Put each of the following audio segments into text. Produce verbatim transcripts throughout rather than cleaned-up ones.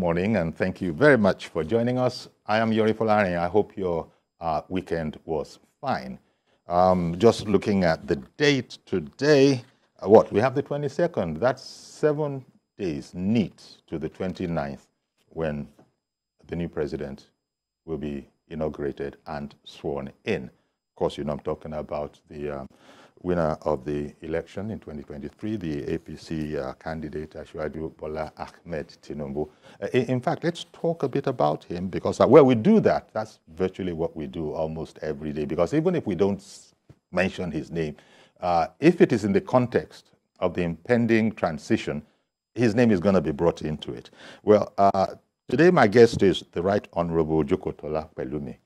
morning, and thank you very much for joining us. I am Yori Folani. I hope your uh, weekend was fine. Um, just looking at the date today, uh, what? We have the twenty-second. That's seven days neat to the twenty-ninth, when the new president will be inaugurated and sworn in. Of course, you know I'm talking about the um, winner of the election in twenty twenty-three, the A P C uh, candidate, Asiwaju Bola Ahmed Tinubu. Uh, in fact, let's talk a bit about him, because uh, where we do that, that's virtually what we do almost every day, because even if we don't mention his name, uh, if it is in the context of the impending transition, his name is going to be brought into it. Well, uh, today my guest is the Right Honorable Jokotola Pelumi.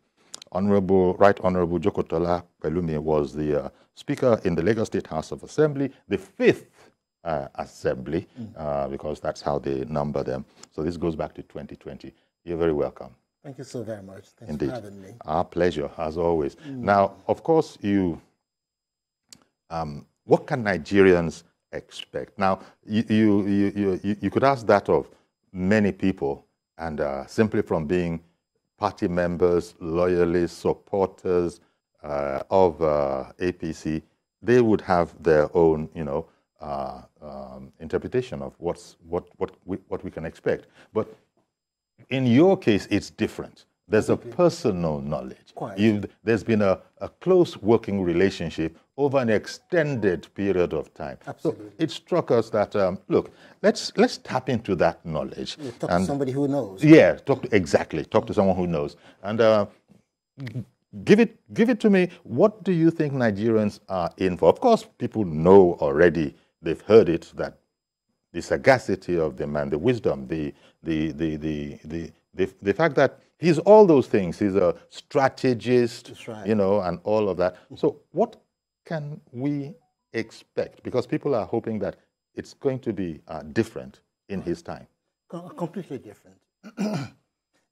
Honorable, Right Honorable Jokotola Pelumi was the uh, speaker in the Lagos State House of Assembly, the fifth uh, assembly, mm. uh, because that's how they number them. So this goes back to twenty twenty. You're very welcome. Thank you so very much. Thanks Indeed. for having me. Our pleasure, as always. Mm. Now, of course, you, um, what can Nigerians expect? Now, you, you, you, you, you could ask that of many people, and uh, simply from being party members, loyalists, supporters uh, of uh, A P C, they would have their own, you know, uh, um, interpretation of what's what what we, what we can expect. But in your case, it's different. There's a personal knowledge. You've, there's been a, a close working relationship over an extended period of time. Absolutely. So it struck us that um, look, let's let's tap into that knowledge. Yeah, talk and, to somebody who knows. Yeah, talk to, exactly. Talk to someone who knows, and uh, give it give it to me. What do you think Nigerians are in for? Of course, people know already. They've heard it, that the sagacity of the man, the wisdom, the the the the the the, the fact that he's all those things. He's a strategist, right. you know, and all of that. So what can we expect? Because people are hoping that it's going to be uh, different in his time. Completely different.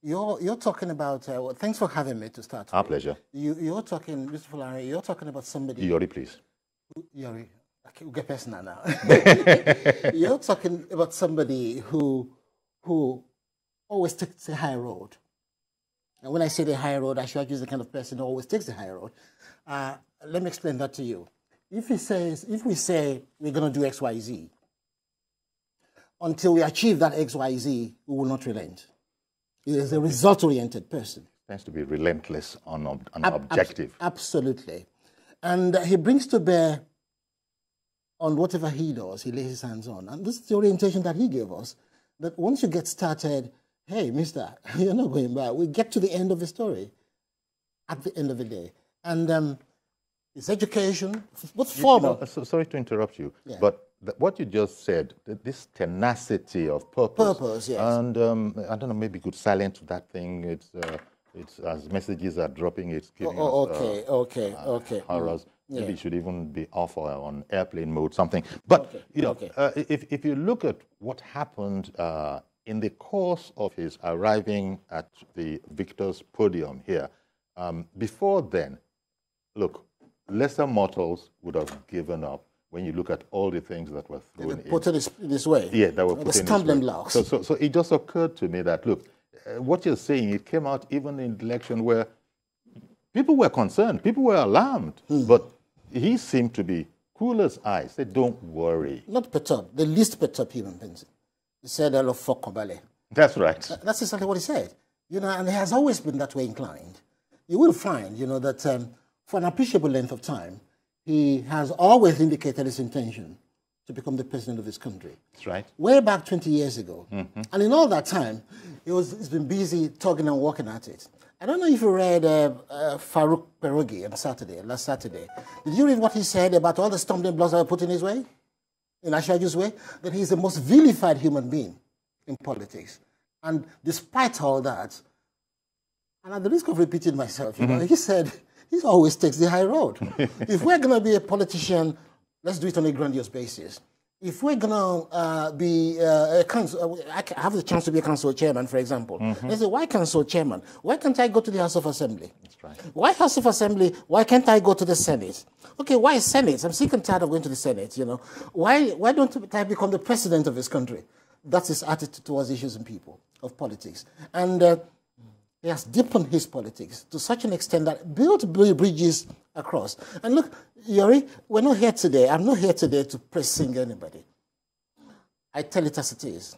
you're, you're talking about, uh, well, thanks for having me to start. Our with. pleasure. You, you're talking, Mister Fulani, you're talking about somebody. Yori, please. Yori, okay, we'll get personal now. You're talking about somebody who, who always takes the high road. And when I say the high road, I should use the kind of person who always takes the high road. Uh, let me explain that to you. If he says, if we say we're going to do X, Y, Z, until we achieve that X, Y, Z, we will not relent. He is a result-oriented person. He tends to be relentless on ob an Ab objective. Ab absolutely. And he brings to bear on whatever he does, he lays his hands on. And this is the orientation that he gave us, that once you get started, hey, mister, you're not going back. We get to the end of the story at the end of the day. And um, it's education. What's formal? You know, so, sorry to interrupt you, yeah. but the, what you just said, this tenacity of purpose. Purpose, yes. And um, I don't know, maybe you could silence that thing. It's, uh, it's as messages are dropping, it's giving oh, us, okay, uh, okay, uh, okay. horrors. Yeah. Maybe it should even be off or on airplane mode, something. But, okay. you know, okay. uh, if, if you look at what happened uh, in the course of his arriving at the victor's podium here, um, before then, look, lesser mortals would have given up when you look at all the things that were thrown in. Put it this way. Yeah, that were put in this way. The stumbling blocks. So, so, so it just occurred to me that, look, uh, what you're saying, it came out even in the election where people were concerned, people were alarmed, hmm. but he seemed to be cool as ice. They don't worry. Not perturbed, the least perturbed human beings. He said, I love Fokobale. That's right. That's exactly what he said. You know, and he has always been that way inclined. You will find, you know, that um, for an appreciable length of time, he has always indicated his intention to become the president of his country. That's right. Way back twenty years ago. Mm-hmm. And in all that time, he was, he's been busy talking and working at it. I don't know if you read uh, uh, Farouk Perugi on Saturday, last Saturday. Did you read what he said about all the stumbling blocks that were put in his way? In Asiwaju's way, that he's the most vilified human being in politics. And despite all that, and at the risk of repeating myself, you mm-hmm. know, he said, he always takes the high road. If we're going to be a politician, let's do it on a grandiose basis. If we're going to uh, be uh, a council, I have the chance to be a council chairman, for example. Mm-hmm. They say, why council chairman? Why can't I go to the House of Assembly? That's right. Why House of Assembly? Why can't I go to the Senate? Okay, why Senate? I'm sick and tired of going to the Senate, you know. Why, why don't I become the president of this country? That's his attitude towards issues and people. of politics. And uh, he has deepened his politics to such an extent that built bridges across. And look, Yuri, we're not here today. I'm not here today to pressing anybody. I tell it as it is.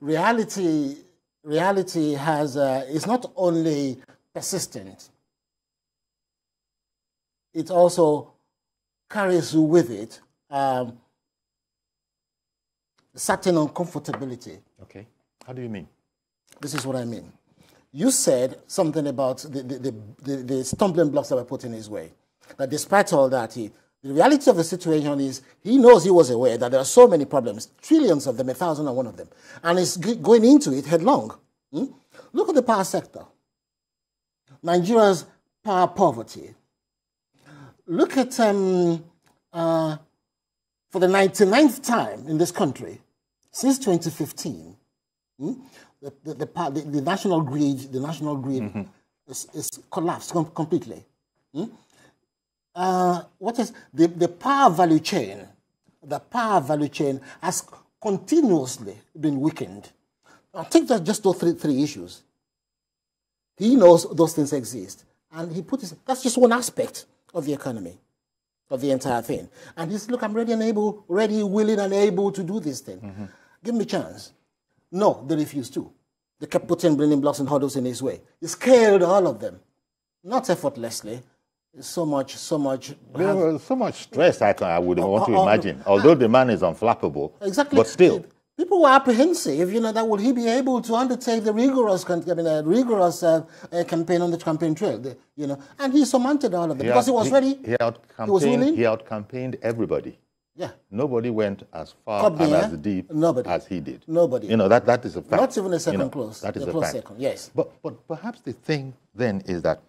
Reality, reality has uh, is not only persistent. It also carries with it um, certain uncomfortability. Okay. How do you mean? This is what I mean. You said something about the, the, the, the, the stumbling blocks that were put in his way. That despite all that, he, the reality of the situation is he knows, he was aware that there are so many problems, trillions of them, a thousand and one of them. And he's going into it headlong. Hmm? Look at the power sector. Nigeria's power poverty. Look at, um, uh, for the ninety-ninth time in this country, since twenty fifteen, hmm, the, the, the, the, the national grid, the national grid mm-hmm. is, is collapsed com completely. Hmm? Uh, what is the, the power value chain? The power value chain has continuously been weakened. I think that's just those three, three issues. He knows those things exist. And he put his, that's just one aspect of the economy, of the entire thing. And he said, look, I'm ready and able, ready, willing and able to do this thing. Mm-hmm. Give me a chance. No, they refused to. They kept putting building blocks and hurdles in his way. He scaled all of them. Not effortlessly. So much, so much. There was so much stress, I, can, I would uh, want to uh, imagine. Uh, Although uh, the man is unflappable. Exactly. But still. People were apprehensive, you know, that would he be able to undertake the rigorous, I mean, uh, rigorous uh, uh, campaign on the campaign trail, the, you know, and he surmounted all of it because he was he, ready. He out-campaigned, he out-campaigned everybody. Yeah. Nobody went as far Copy, and yeah? as deep Nobody. as he did. Nobody. You know, that, that is a fact. Not even a second you know, close. That is a, a fact. Second, yes. But, but perhaps the thing then is that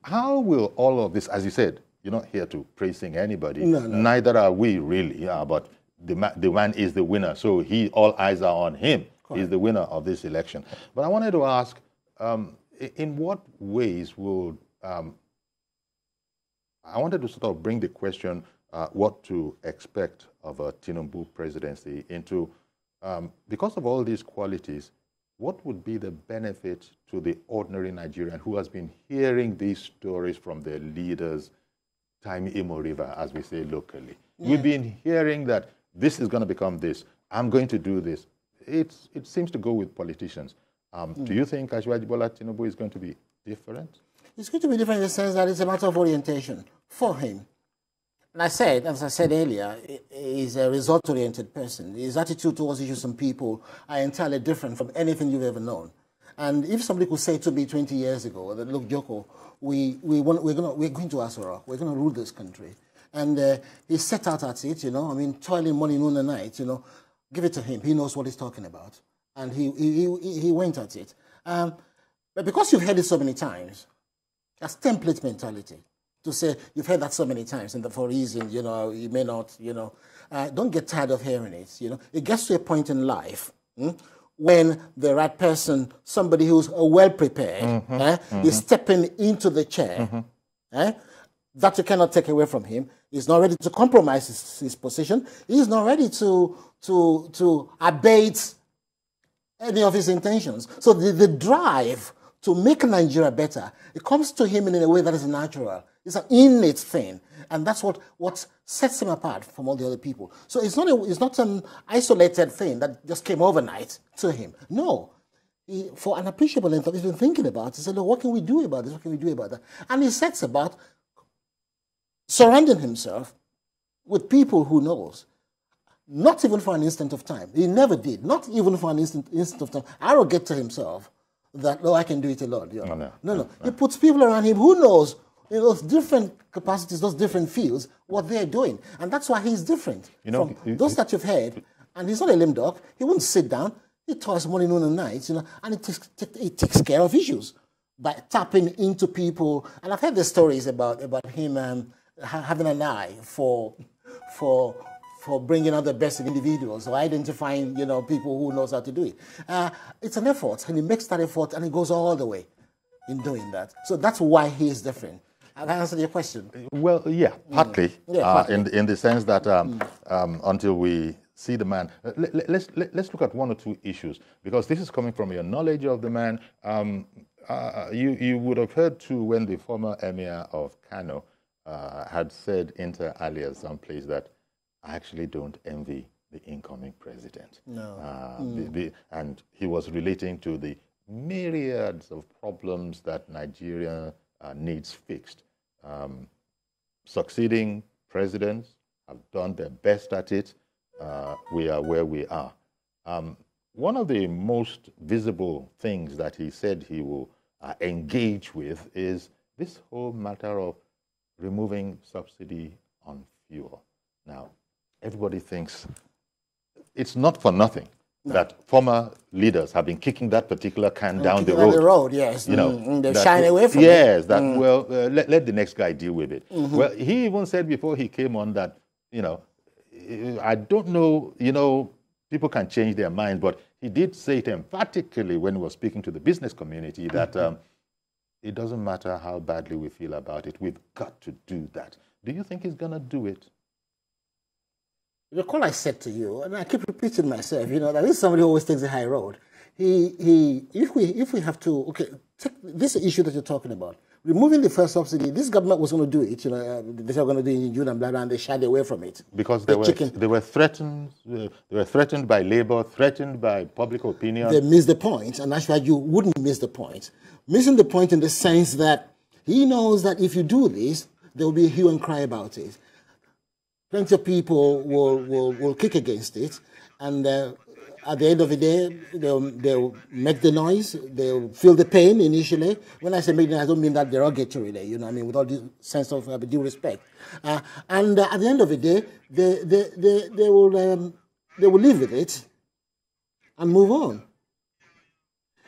how will all of this, as you said, you're not here to praising anybody. No, no. Neither are we really, yeah, but... The, the man is the winner, so he all eyes are on him. Correct. He's the winner of this election. But I wanted to ask, um, in what ways will... Um, I wanted to sort of bring the question, uh, what to expect of a Tinubu presidency into... Um, because of all these qualities, what would be the benefit to the ordinary Nigerian who has been hearing these stories from their leaders, time immemorial, as we say locally? Yeah. We've been hearing that this is going to become this. I'm going to do this. It's, it seems to go with politicians. Um, mm. Do you think Asiwaju Bola Tinubu is going to be different? It's going to be different in the sense that it's a matter of orientation for him. And I said, as I said earlier, he's a result-oriented person. His attitude towards issues and people are entirely different from anything you've ever known. And if somebody could say to me twenty years ago that, look, Joko, we, we want, we're, gonna, we're going to Asura, we're going to rule this country. And uh, he set out at it, you know, I mean, toiling morning, noon and night, you know. Give it to him. He knows what he's talking about. And he, he, he, he went at it. Um, but because you've heard it so many times, that's template mentality. To say you've heard that so many times and for a reason, you know, you may not, you know. Uh, don't get tired of hearing it, you know. It gets to a point in life hmm, when the right person, somebody who's well-prepared, mm-hmm, eh, mm-hmm. is stepping into the chair. Mm-hmm. eh, that you cannot take away from him. He's not ready to compromise his, his position. He's not ready to, to, to abate any of his intentions. So the, the drive to make Nigeria better, it comes to him in a way that is natural. It's an innate thing. And that's what, what sets him apart from all the other people. So it's not, a, it's not an isolated thing that just came overnight to him. No. He, for an appreciable length of he's been thinking about it. He said, look, what can we do about this? What can we do about that? And he sets about surrounding himself with people who knows, not even for an instant of time. He never did, not even for an instant, instant of time. Arrogant to himself that, oh, I can do it alone. You know? no, no, no, no. no. He puts people around him who knows in those different capacities, those different fields, what they're doing. And that's why he's different you know, from he, he, those that you've heard. And he's not a lame dog. He wouldn't sit down. He toils morning, noon, and night, you know, and he takes, he takes care of issues by tapping into people. And I've heard the stories about, about him um, having an eye for, for, for bringing out the best of individuals or identifying, you know, people who knows how to do it. Uh, it's an effort, and he makes that effort, and he goes all the way in doing that. So that's why he is different. I've answered your question. Well, yeah, partly, mm. yeah, partly. Uh, in, in the sense that um, mm. um, until we see the man. Let, let, let's let, let's look at one or two issues, because this is coming from your knowledge of the man. Um, uh, you you would have heard too when the former emir of Kano uh, had said inter alia someplace that I actually don't envy the incoming president. No. Uh, mm. the, the, and he was relating to the myriads of problems that Nigeria uh, needs fixed. Um, succeeding presidents have done their best at it. Uh, we are where we are. Um, one of the most visible things that he said he will uh, engage with is this whole matter of removing subsidy on fuel. Now, everybody thinks it's not for nothing no. that former leaders have been kicking that particular can down the road. The road, yes. You know, mm, they shine away from yes, it. Yes, that, mm. well, uh, let, let the next guy deal with it. Mm-hmm. Well, he even said before he came on that, you know, I don't know, you know, people can change their minds, but he did say it emphatically when he was speaking to the business community that mm-hmm. um, it doesn't matter how badly we feel about it, we've got to do that. Do you think he's going to do it? Recall I said to you, and I keep repeating myself, you know, that is somebody who always takes the high road. He, he, if we, if we have to, okay, take this issue that you're talking about, removing the first subsidy, this government was going to do it, you know, uh, they were going to do it in June and blah, blah, and they shied away from it. Because they, the were, they were threatened, uh, they were threatened by labor, threatened by public opinion. They missed the point, and that's why you wouldn't miss the point. Missing the point in the sense that he knows that if you do this, there will be a hue and cry about it. Plenty of people will, will, will kick against it, and uh, at the end of the day, they'll, they'll make the noise, they'll feel the pain initially. When I say make the noise, I don't mean that derogatory, you know what I mean, with all due sense of uh, due respect. Uh, and uh, at the end of the day, they, they, they, they, will, um, they will live with it and move on.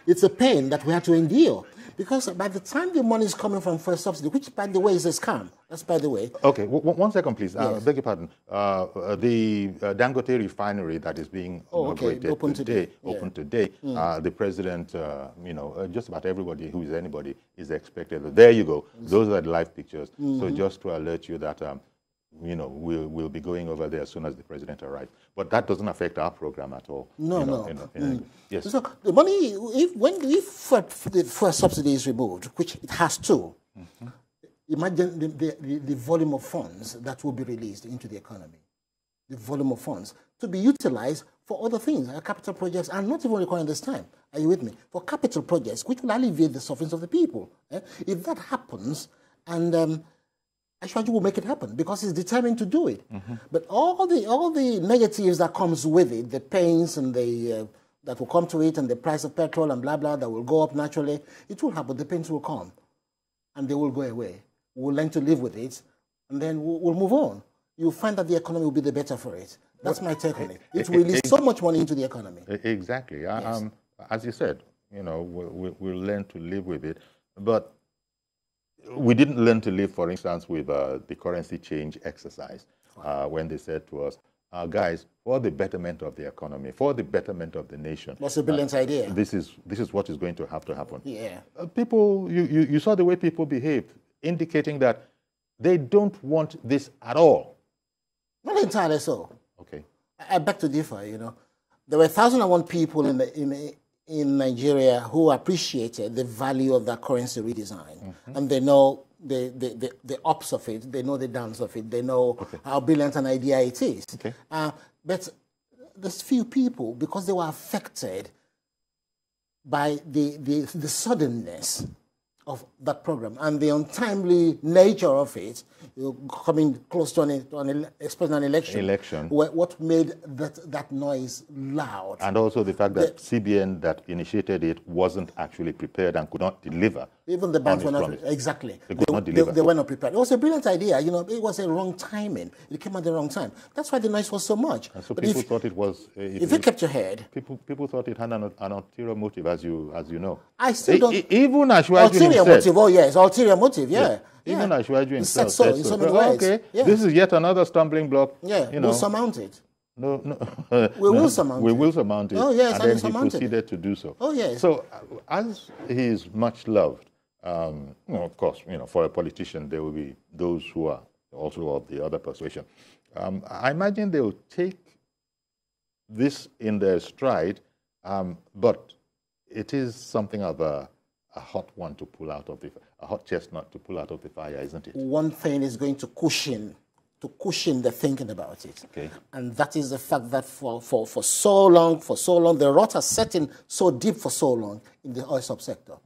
It's a pain that we have to endure. Because by the time the money is coming from first subsidy, which, by the way, is a scam. That's by the way. Okay, w one second, please. Yes. I beg your pardon. Uh, the uh, Dangote refinery that is being oh, okay. open today, today. Yeah. open today. Mm. Uh, the president, uh, you know, uh, just about everybody who is anybody is expected. There you go. Those are the live pictures. Mm-hmm. So just to alert you that, um, you know, we'll, we'll be going over there as soon as the president arrives. But that doesn't affect our program at all. No, you know, no. You know, you know, mm. Yes. So the money, if, when, if the first subsidy is removed, which it has to, mm-hmm. imagine the, the, the volume of funds that will be released into the economy, the volume of funds to be utilized for other things, like capital projects, and not even requiring this time. Are you with me? For capital projects, which will alleviate the sufferings of the people. Eh? If that happens, and... Um, Asiwaju will make it happen because he's determined to do it. Mm-hmm. But all the all the negatives that comes with it, the pains and the uh, that will come to it, and the price of petrol and blah blah that will go up naturally. It will happen. The pains will come, and they will go away. We'll learn to live with it, and then we'll, we'll move on. You'll find that the economy will be the better for it. That's well, my take on it. It will release so much money into the economy. Exactly. Yes. Um, as you said, you know, we'll, we'll learn to live with it, but. We didn't learn to live, for instance, with uh, the currency change exercise uh, when they said to us, uh, guys, for the betterment of the economy, for the betterment of the nation. That's a brilliant uh, idea. This is, this is what is going to have to happen. Yeah. Uh, people, you, you, you saw the way people behaved, indicating that they don't want this at all. Not entirely so. Okay. I, I beg to differ, you know. There were one thousand and one people in the... In the in Nigeria who appreciated the value of that currency redesign. Mm-hmm. And they know the, the, the, the ups of it, they know the downs of it, they know okay. how brilliant an idea it is. Okay. Uh, but there's few people, because they were affected by the, the, the suddenness of that program and the untimely nature of it, you know, coming close to an, to an, an election, election. Where, what made that, that noise loud. And also the fact that the, C B N that initiated it wasn't actually prepared and could not deliver. Even the banks were not, exactly. They, could they, not deliver. They, they were not prepared. It was a brilliant idea, you know, it was a wrong timing. It came at the wrong time. That's why the noise was so much. And so but people if, thought it was... Uh, if, if you kept your head... People, people thought it had an, an ulterior motive, as you, as you know. I still they, don't... Even Asiwaju motive, oh yes, ulterior motive, yeah. Yes. yeah. Even Asiwaju himself said so, in so many well, ways. Okay, yeah. This is yet another stumbling block. Yeah, you know. We'll surmount it. No, no. we will no, surmount we it. We will surmount it. Oh yes, and I then he proceeded it. to do so. Oh yes. So, as he is much loved, um, you know, of course, you know, for a politician, there will be those who are also of the other persuasion. Um, I imagine they will take this in their stride, um, but it is something of a, a hot one to pull out of the, a hot chestnut to pull out of the fire, isn't it? One thing is going to cushion, to cushion the thinking about it. Okay. And that is the fact that for, for, for so long, for so long, the rot has set in so deep for so long in the oil subsector.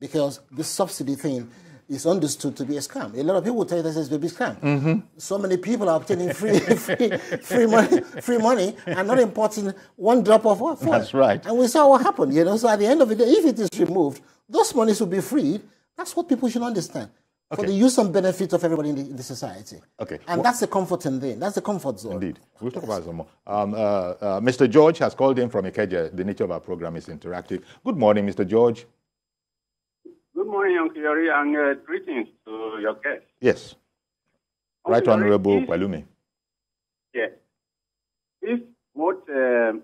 Because this subsidy thing is understood to be a scam. A lot of people tell you this is a big scam. Mm-hmm. So many people are obtaining free, free, free money, free money, and not importing one drop of oil. That's right. And we saw what happened. You know, so at the end of the day, if it is removed, those monies will be freed. That's what people should understand. Okay. For the use and benefit of everybody in the, in the society. Okay. And well, that's the comforting thing. That's the comfort zone. Indeed. We'll talk about some more. Um, uh, uh, Mister George has called in from Ikeja. The nature of our program is interactive. Good morning, Mister George. Good morning, Uncle Yori, and uh, greetings to your guests. Yes. Uncle right Honorable Pelumi. Yes. If what uh,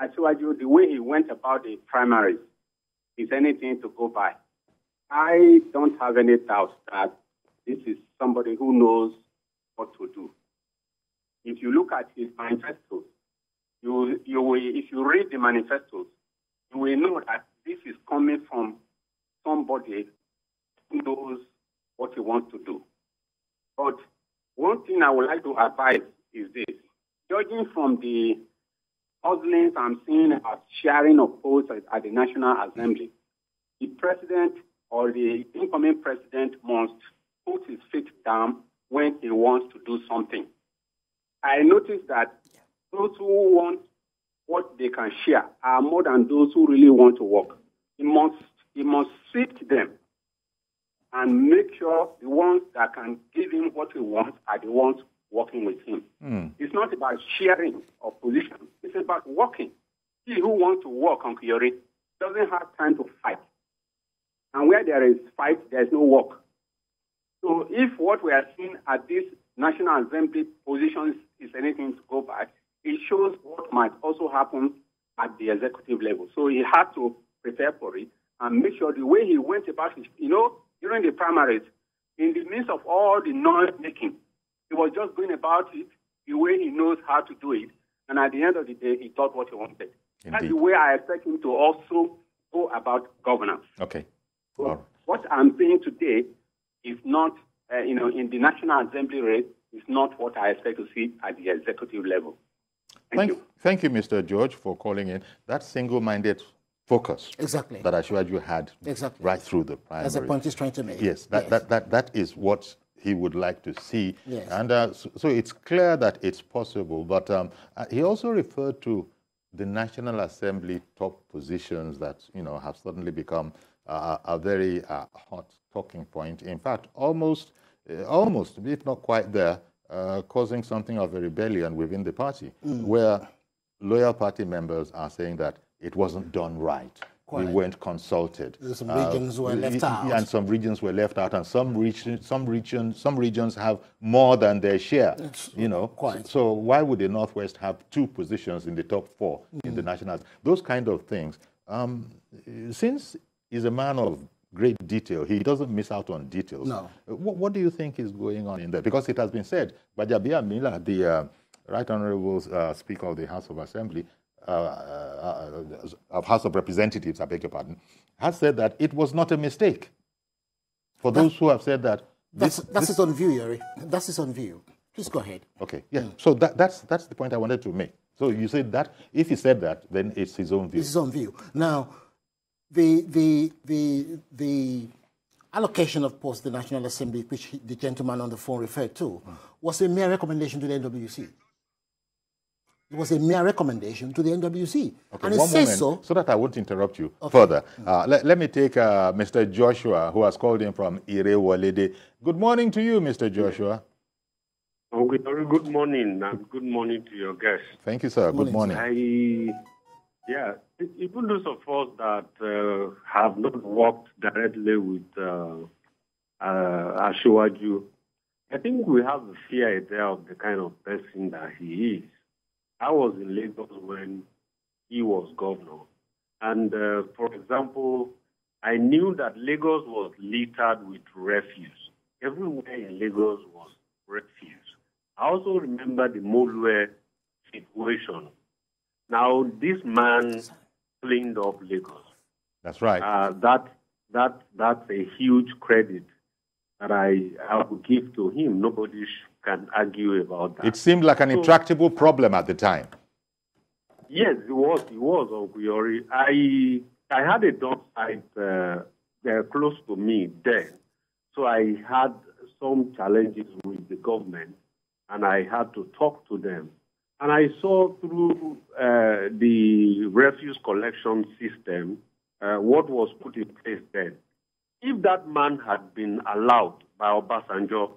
Asiwaju, the way he went about the primaries, is anything to go by, I don't have any doubt that this is somebody who knows what to do. If you look at his manifestos, you, you will, if you read the manifestos, you will know that this is coming from somebody who knows what he wants to do. But one thing I would like to advise is this. Judging from the puzzlings I'm seeing about sharing of posts at the National Assembly, the president or the incoming president must put his feet down when he wants to do something. I noticed that those who want what they can share are more than those who really want to work. He must You must sift them and make sure the ones that can give him what he wants are the ones working with him. Mm. It's not about sharing of positions. It's about working. He who wants to work, Uncle Yori, doesn't have time to fight. And where there is fight, there is no work. So if what we are seeing at this National Assembly positions is anything to go by, it shows what might also happen at the executive level. So he had to prepare for it. And make sure the way he went about it, you know, during the primaries, in the midst of all the noise making, he was just going about it the way he knows how to do it. And at the end of the day, he got what he wanted. Indeed. That's the way I expect him to also go about governance. Okay. So right. What I'm saying today is not, uh, you know, in the National Assembly race, is not what I expect to see at the executive level. Thank, thank you. Thank you, Mister George, for calling in. That single-minded focus exactly that Asiwaju had exactly right through the primary. That's the point he's trying to make. Yes, that, yes. That, that, that is what he would like to see. Yes. And uh, so, so it's clear that it's possible, but um, uh, he also referred to the National Assembly top positions that, you know, have suddenly become uh, a very uh, hot talking point. In fact, almost, uh, almost, if not quite there, uh, causing something of a rebellion within the party, mm. where loyal party members are saying that it wasn't done right. Quite. We weren't consulted. Some regions uh, were left out. And some regions were left out, and some regions, some regions, some regions have more than their share. It's, you know, quite. So why would the Northwest have two positions in the top four mm. in the national? Those kind of things. Um, since he's a man of great detail, he doesn't miss out on details. No. What, what do you think is going on in there? Because it has been said, Bajabia Mila, the uh, Right Honourable uh, Speaker of the House of Assembly. Uh, uh, uh, of House of Representatives, I beg your pardon, has said that it was not a mistake. For those that, who have said that... This, that's that's this, on view, Yuri. That's is on view. Please go ahead. Okay, yeah. Mm. So that, that's, that's the point I wanted to make. So you said that, if he said that, then it's his own view. It's his own view. Now, the, the, the, the allocation of posts, the National Assembly, which the gentleman on the phone referred to, mm. was a mere recommendation to the N W C. It was a mere recommendation to the N W C. Okay, and it says so. So that I won't interrupt you okay. further. Uh, let, let me take uh, Mister Joshua, who has called in from Irewalede. Good morning to you, Mister Joshua. Oh, good, good morning, and good morning to your guests. Thank you, sir. Good morning. Good morning. I, yeah, even those of us that uh, have not worked directly with uh, uh, Asiwaju, I think we have a fair idea of the kind of person that he is. I was in Lagos when he was governor. And, uh, for example, I knew that Lagos was littered with refuse. Everywhere in Lagos was refuse. I also remember the Moluwe situation. Now, this man cleaned up Lagos. That's right. Uh, that that that's a huge credit that I, I would give to him. Nobody can argue about that. It seemed like an so, intractable problem at the time. Yes, it was. It was, Ogunyori. I I had a dog site uh, there close to me then, so I had some challenges with the government, and I had to talk to them. And I saw through uh, the refuse collection system uh, what was put in place then. If that man had been allowed by Obasanjo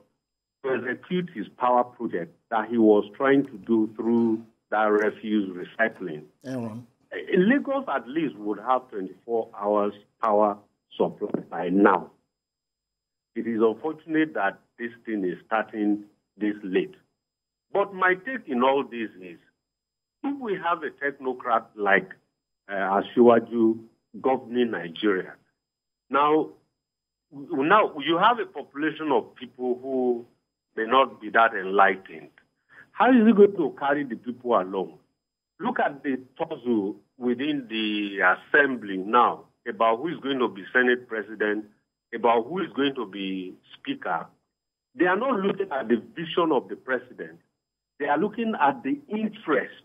to execute his power project that he was trying to do through that refuse recycling, Lagos at least would have twenty-four hours power supply by now. It is unfortunate that this thing is starting this late. But my take in all this is, if we have a technocrat like uh, Asiwaju governing Nigeria, now, now you have a population of people who may not be that enlightened. How is he going to carry the people along? Look at the tussle within the assembly now about who is going to be Senate president, about who is going to be speaker. They are not looking at the vision of the president. They are looking at the interest.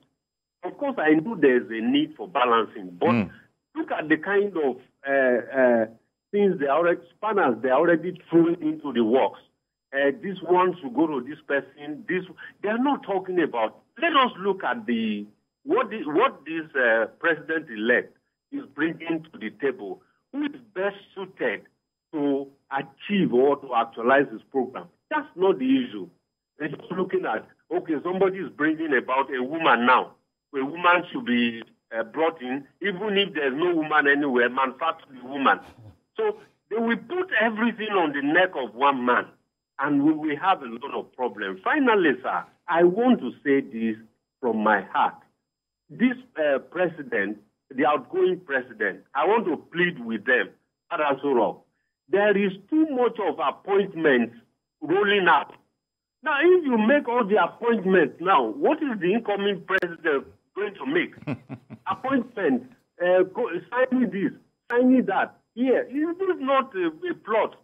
Of course, I know there's a need for balancing, but mm. look at the kind of uh, uh, things they are already, spanners they are already throwing into the works. Uh, this one should go to this person. This they are not talking about. Let us look at the what the, what this uh, president-elect is bringing to the table. Who is best suited to achieve or to actualize this program? That's not the issue. They're just looking at, okay, somebody is bringing about a woman now. A woman should be uh, brought in, even if there's no woman anywhere, manufacture the woman. So they will put everything on the neck of one man, and we will have a lot of problems. Finally, sir, I want to say this from my heart. This uh, president, the outgoing president, I want to plead with them. There is too much of appointments rolling up. Now, if you make all the appointments now, what is the incoming president going to make? Appointment, uh, signing this, signing that. Yeah, is this not a, a plot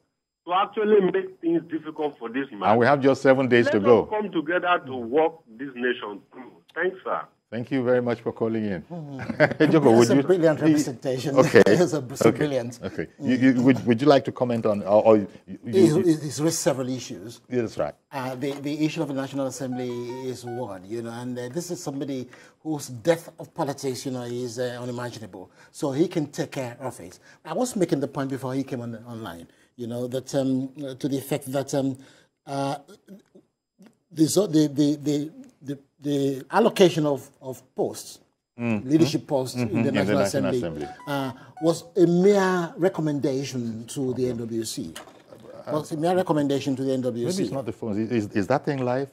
to actually make things difficult for this man? And we have just seven days Let to go. Let us come together to work this nation through. Thanks, sir. Thank you very much for calling in. Mm. Joko, would you, a brilliant representation. Okay. It's a okay. brilliant. Okay. You, you, would, would you like to comment on... Or, or you, you, it's, it's raised several issues. Yeah, that's right. Uh, the, the issue of the National Assembly is one, you know, and uh, this is somebody whose death of politics, you know, is uh, unimaginable. So he can take care of it. I was making the point before he came on online, you know, that um, to the effect that um, uh, the... the, the, the The, the allocation of, of posts, mm. leadership posts mm-hmm. in the National, yeah, the National Assembly, Assembly. Uh, was a mere recommendation to the N W C. Was a mere recommendation to the N W C. Maybe it's not the phone. Is, is that thing live?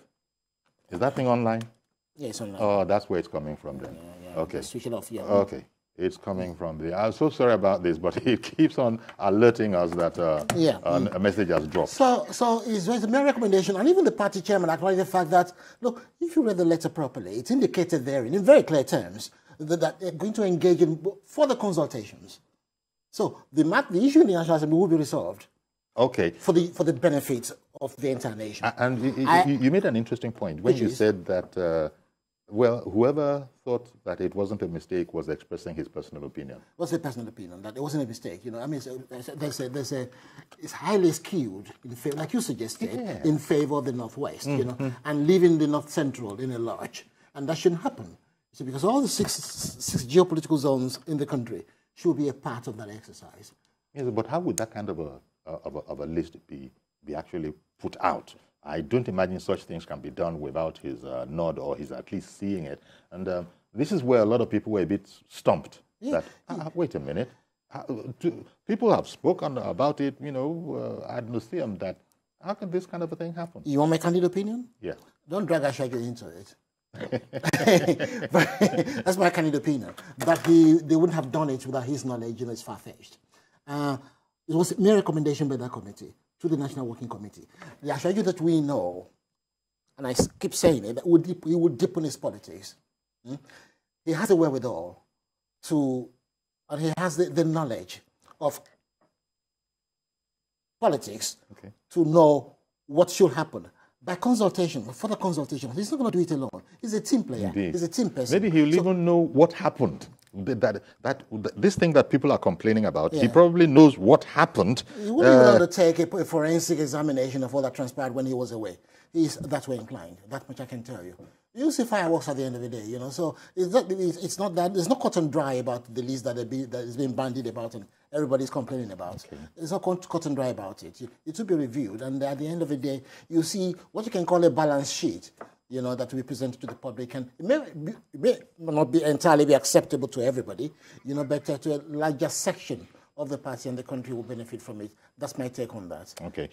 Is that thing online? Yeah, it's online. Oh, that's where it's coming from then. Yeah, yeah, okay. Switch it off, yeah. Okay. It's coming from the... I'm so sorry about this, but it keeps on alerting us that uh, yeah. uh, mm. a message has dropped. So, so it's a mere recommendation, and even the party chairman acknowledged the fact that, look, if you read the letter properly, it's indicated therein, in very clear terms, that, that they're going to engage in further consultations. So the, the issue in the National Assembly will be resolved. Okay. For the, for the benefit of the entire nation. And you, I, you made an interesting point when you is. said that... Uh, Well, whoever thought that it wasn't a mistake was expressing his personal opinion. What's the personal opinion? That it wasn't a mistake, you know. I mean, it's, there's a, there's a, it's highly skewed, in favor, like you suggested, yeah. in favor of the Northwest, mm-hmm. you know, and leaving the North Central in a lurch. And that shouldn't happen. See, because all the six, six geopolitical zones in the country should be a part of that exercise. Yes, but how would that kind of a, of a, of a list be, be actually put out? I don't imagine such things can be done without his uh, nod or his at least seeing it. And um, this is where a lot of people were a bit stumped. Yeah. That, ah, wait a minute. Uh, do, people have spoken about it, you know, uh, ad nauseum, that how can this kind of a thing happen? You want my candid opinion? Yeah. Don't drag Ashake into it. That's my candid opinion. That he, they wouldn't have done it without his knowledge, you know, it's far-fetched. Uh, it was a mere recommendation by that committee. To the National Working Committee. The Ashaju that we know, and I keep saying it, that he would deepen his politics. Mm? He has a wherewithal to, and he has the, the knowledge of politics okay. to know what should happen. By consultation, for the consultation, he's not going to do it alone. He's a team player. Indeed. He's a team person. Maybe he'll so, even know what happened. That, that, that this thing that people are complaining about, yeah. he probably knows what happened. He wouldn't uh, even undertake a, a forensic examination of all that transpired when he was away. He's that way inclined. That much I can tell you. You see fireworks at the end of the day, you know. So it's not, it's not that there's no cotton dry about the list that, be, that is being bandied about and everybody's complaining about. Okay. There's no cotton dry about it. It will be reviewed, and at the end of the day, you see what you can call a balance sheet, you know, that will be presented to the public, and it may, be, it may not be entirely be acceptable to everybody, you know, but uh, to a larger section of the party and the country will benefit from it. That's my take on that. Okay.